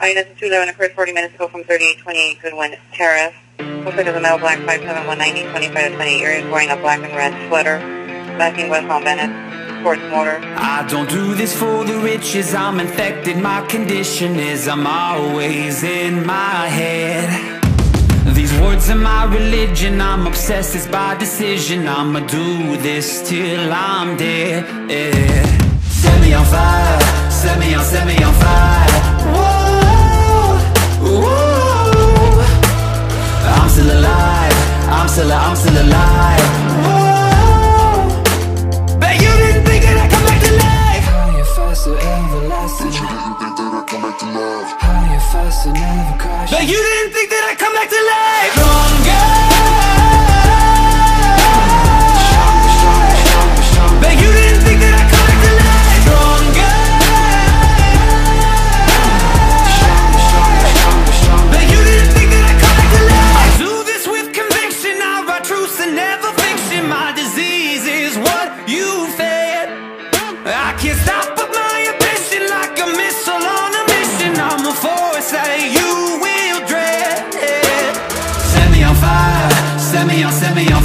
INS 211 occurred 40 minutes ago from 3828 Goodwin Terrace. Looks like there's a male black 57190, 25 to 28 years, wearing a black and red sweater, backing westbound Bennett towards Motor. I don't do this for the riches, I'm infected, my condition is I'm always in my head. These words are my religion, I'm obsessed, it's by decision, I'ma do this till I'm dead, yeah. Set me on fire, set me on fire. Whoa, whoa. I'm still alive, I'm still alive. Whoa. Bet you didn't think that I'd come back to life. How you fast and everlasting. Bet you didn't think that I'd come back to life. How you fast and never crash. Bet you didn't think that I'd come back to life. Stronger. Bet you didn't think that I'd come back to life. Stronger. Send me on,